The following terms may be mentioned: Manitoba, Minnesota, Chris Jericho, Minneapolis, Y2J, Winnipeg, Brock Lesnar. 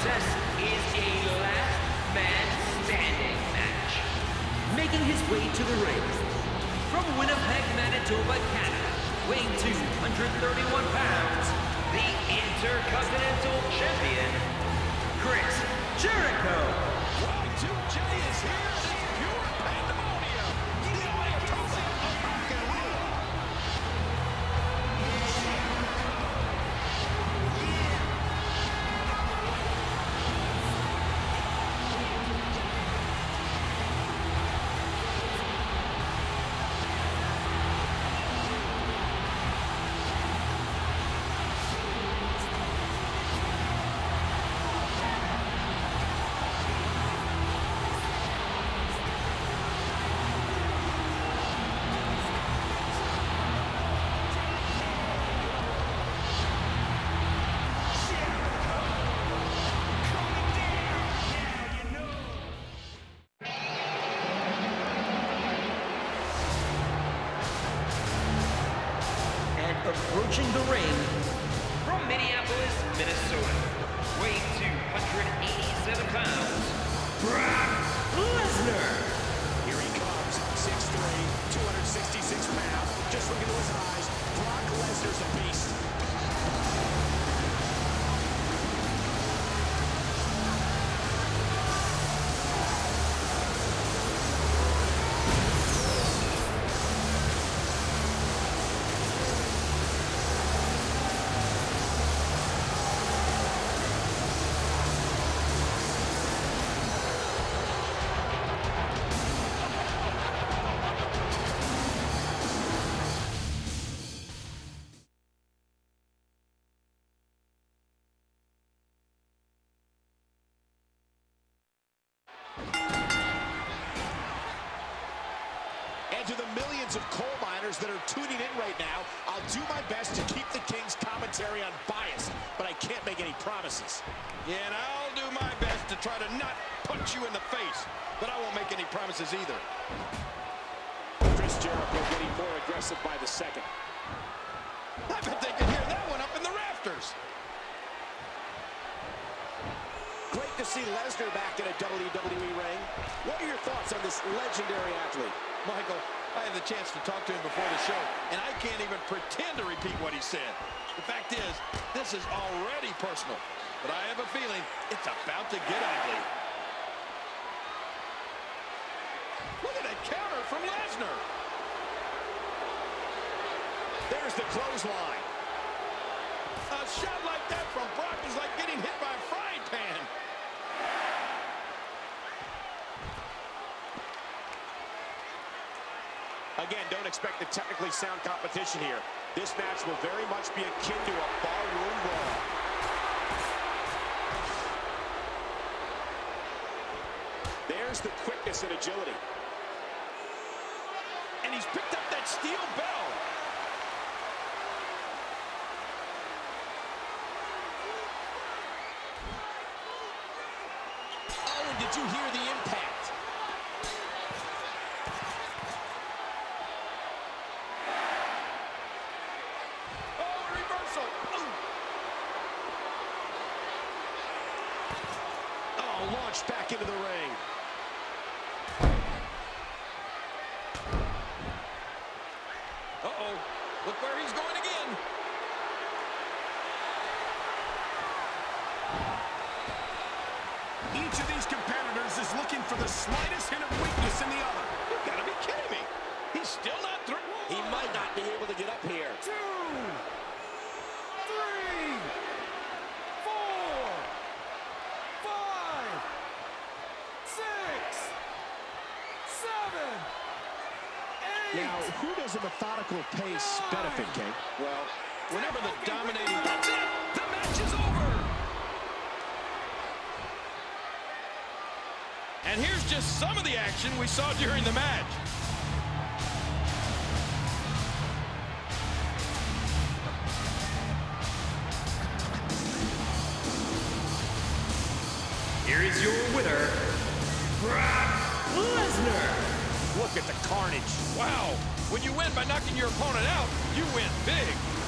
contest is a last man standing match. Making his way to the ring, from Winnipeg, Manitoba, Canada, weighing 231 pounds, the Intercontinental Champion, Chris Jericho. Y2J is here in pure pandemonium. The Ayatollah of rock and roll. Approaching the ring, from Minneapolis, Minnesota, weighing 287 pounds, Brock Lesnar. Here he comes, 6'3", 266 pounds, just look into his eyes, Brock Lesnar's a beast. And to the millions of coal miners that are tuning in right now, I'll do my best to keep the King's commentary unbiased, but I can't make any promises. Yeah, and I'll do my best to try to not punch you in the face, but I won't make any promises either. Chris Jericho getting more aggressive by the second. I bet they could hear that one up in the rafters. Great to see Lesnar back in a WWE ring. What are your thoughts on this legendary athlete? Michael, I had the chance to talk to him before the show, and I can't even pretend to repeat what he said. The fact is, this is already personal, but I have a feeling it's about to get ugly. Look at that counter from Lesnar. There's the clothesline. A shot like that from Brock is like getting hit by a frying pan. Again, don't expect the technically sound competition here. This match will very much be akin to a barroom brawl. There's the quickness and agility. And he's picked up that steel bell. Oh, and did you hear the impact? Launched back into the ring. Uh-oh, look where he's going again. Each of these competitors is looking for the slightest hint of weakness in the other. You've got to be kidding me. He's still not through. He might not be able to get up here. 2, 3, 4, 5, 6, 7, 8. Now, who does a methodical pace benefit, King? Well, whenever the dominating... That's it! The match is over! And here's just some of the action we saw during the match. Here is your winner, Brock Lesnar. Look at the carnage. Wow, when you win by knocking your opponent out, you win big.